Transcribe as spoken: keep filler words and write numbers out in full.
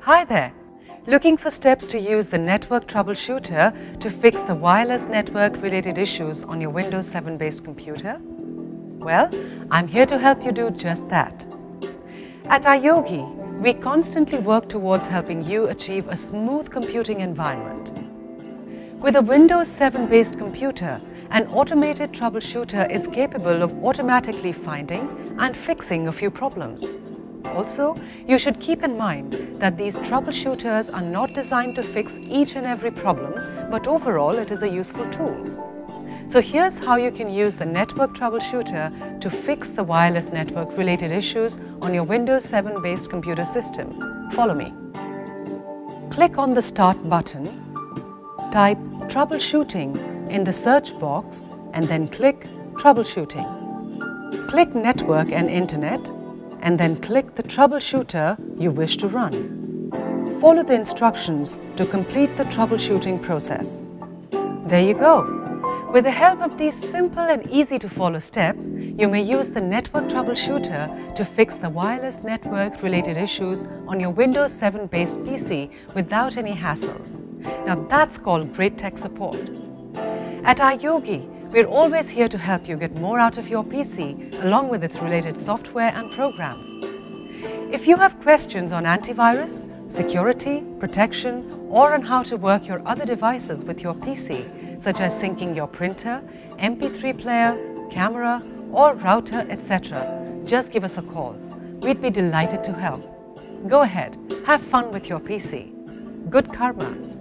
Hi there! Looking for steps to use the Network Troubleshooter to fix the wireless network-related issues on your Windows seven based computer? Well, I'm here to help you do just that. At iYogi, we constantly work towards helping you achieve a smooth computing environment. With a Windows seven based computer, an automated troubleshooter is capable of automatically finding and fixing a few problems. Also, you should keep in mind that these troubleshooters are not designed to fix each and every problem, but overall it is a useful tool. So here's how you can use the Network Troubleshooter to fix the wireless network related issues on your Windows seven based computer system. Follow me. Click on the Start button, type Troubleshooting in the search box and then click Troubleshooting. Click Network and Internet and then click the troubleshooter you wish to run. Follow the instructions to complete the troubleshooting process. There you go! With the help of these simple and easy to follow steps, you may use the Network Troubleshooter to fix the wireless network related issues on your Windows seven based P C without any hassles. Now that's called great tech support. At iYogi, we're always here to help you get more out of your P C along with its related software and programs. If you have questions on antivirus, security, protection, or on how to work your other devices with your P C, such as syncing your printer, M P three player, camera, or router, et cetera, just give us a call. We'd be delighted to help. Go ahead, have fun with your P C. Good karma!